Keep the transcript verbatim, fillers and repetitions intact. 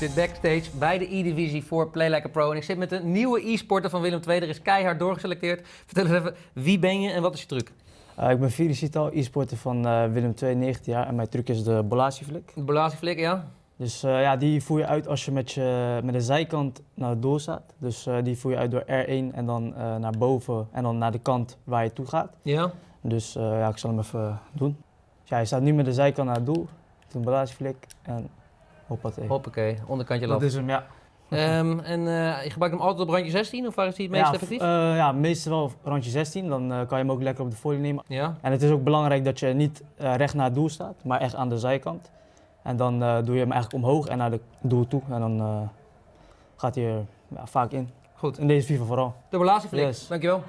Ik zit backstage bij de E-Divisie voor Play Like A Pro en ik zit met een nieuwe e-sporter van Willem twee. Er is keihard doorgeselecteerd. Vertel eens even, wie ben je en wat is je truc? Uh, ik ben Viri Sital, e-sporter van uh, Willem twee, negentien jaar, en mijn truc is de Bolasie Flick. De Bolasie Flick, ja. Dus uh, ja, die voer je uit als je met, je met de zijkant naar het doel staat. Dus uh, die voer je uit door R één en dan uh, naar boven en dan naar de kant waar je toe gaat. Ja. Dus uh, ja, ik zal hem even doen. Dus ja, je staat nu met de zijkant naar het doel, toen Bolasie Flick en... Hoppatee. Hoppakee, onderkantje lap. Dat is hem, ja. Um, en uh, je gebruikt hem altijd op randje zestien, of waar is hij het meest ja, effectief? Uh, ja, meestal wel op randje zestien, dan uh, kan je hem ook lekker op de volley nemen. Ja. En het is ook belangrijk dat je niet uh, recht naar het doel staat, maar echt aan de zijkant. En dan uh, doe je hem eigenlijk omhoog en naar het doel toe en dan uh, gaat hij er ja, vaak in. Goed. In deze FIFA vooral. De Bolasie Flick, yes. Dankjewel.